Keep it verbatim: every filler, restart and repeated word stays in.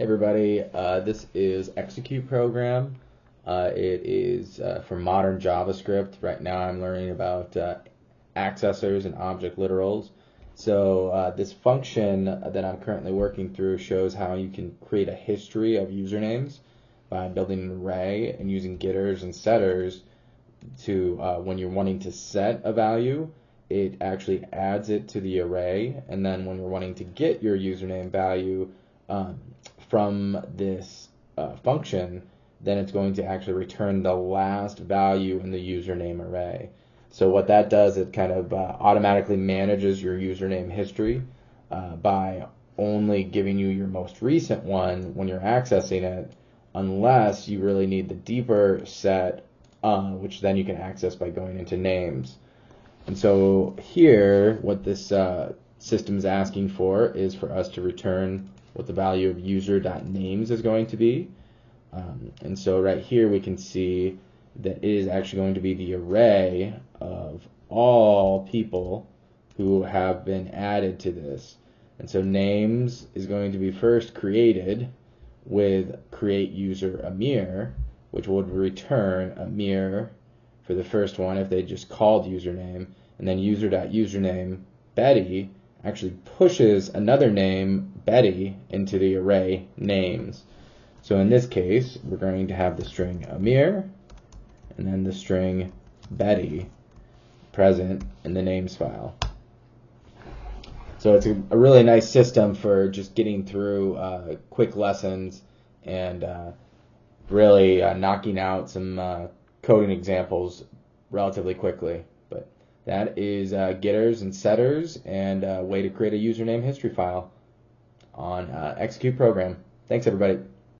Hey everybody, uh, this is Execute Program. Uh, it is uh, for modern JavaScript. Right now I'm learning about uh, accessors and object literals. So uh, this function that I'm currently working through shows how you can create a history of usernames by building an array and using getters and setters to uh, when you're wanting to set a value, it actually adds it to the array, and then when you're wanting to get your username value um, from this uh, function, then it's going to actually return the last value in the username array. So what that does, it kind of uh, automatically manages your username history uh, by only giving you your most recent one when you're accessing it, unless you really need the deeper set, uh, which then you can access by going into names. And so here, what this uh, system is asking for is for us to return what the value of user.names is going to be. Um, and so right here we can see that it is actually going to be the array of all people who have been added to this. And so names is going to be first created with create user Amir, which would return Amir for the first one if they just called username, and then user.username Betty actually pushes another name, Betty, into the array names. So in this case, we're going to have the string Amir and then the string Betty present in the names file. So it's a, a really nice system for just getting through uh, quick lessons and uh, really uh, knocking out some uh, coding examples relatively quickly. That is uh, getters and setters and a way to create a username history file on uh, Execute Program. Thanks, everybody.